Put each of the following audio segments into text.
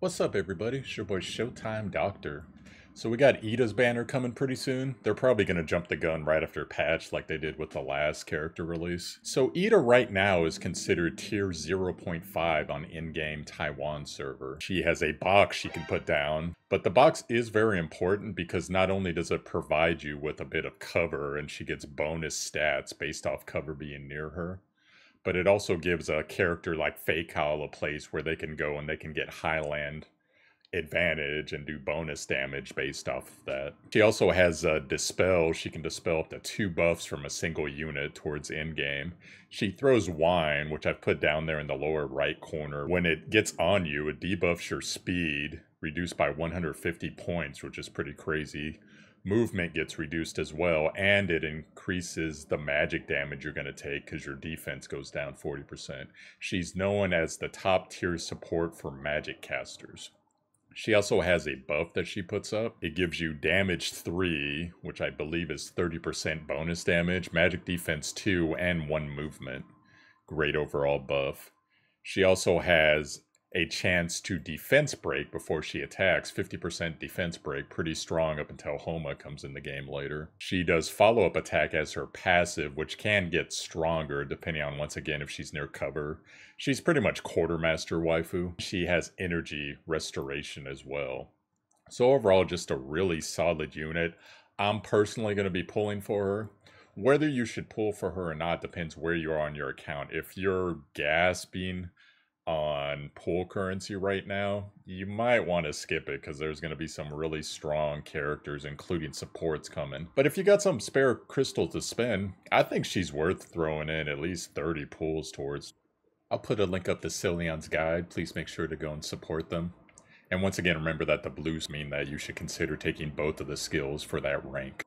What's up, everybody? It's your boy Showtime Doctor. So we got Edda's banner coming pretty soon. They're probably going to jump the gun right after patch like they did with the last character release. So Edda right now is considered tier 0.5 on in-game Taiwan server. She has a box she can put down, but the box is very important because not only does it provide you with a bit of cover and she gets bonus stats based off cover being near her, but it also gives a character like Faykal a place where they can go and they can get Highland advantage and do bonus damage based off of that. She also has a Dispel. She can dispel up to 2 buffs from a single unit towards endgame. She throws Wine, which I've put down there in the lower right corner. When it gets on you, it debuffs your speed, reduced by 150 points, which is pretty crazy. Movement gets reduced as well, and it increases the magic damage you're going to take because your defense goes down 40%. She's known as the top tier support for magic casters. She also has a buff that she puts up. It gives you damage 3, which I believe is 30% bonus damage, magic defense 2, and 1 movement. Great overall buff. She also has a chance to defense break before she attacks. 50% defense break, pretty strong up until Homa comes in the game later. She does follow-up attack as her passive, which can get stronger depending on, once again, if she's near cover. She's pretty much quartermaster waifu. She has energy restoration as well. So overall, just a really solid unit. I'm personally going to be pulling for her. Whether you should pull for her or not depends where you are on your account. If you're gasping on pull currency right now, you might want to skip it because there's going to be some really strong characters, including supports, coming. But if you got some spare crystal to spend, I think she's worth throwing in at least 30 pulls towards. I'll put a link up to Cillian's guide. Please make sure to go and support them. And once again, remember that the blues mean that you should consider taking both of the skills for that rank.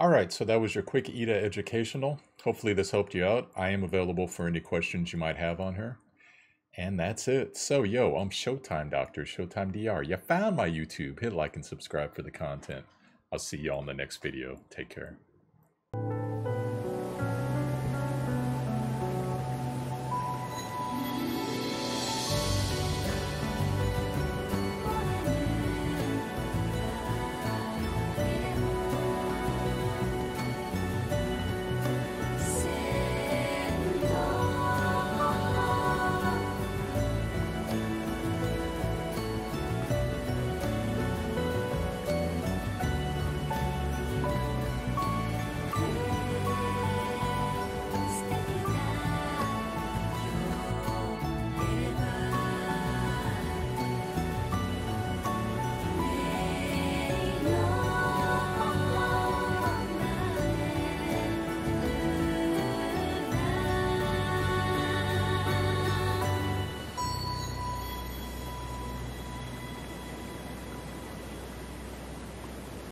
Alright, so that was your quick Edda educational. Hopefully this helped you out. I am available for any questions you might have on her. And that's it. So, yo, I'm Showtime Doctor, Showtime DR. You found my YouTube. Hit like and subscribe for the content. I'll see you all in the next video. Take care.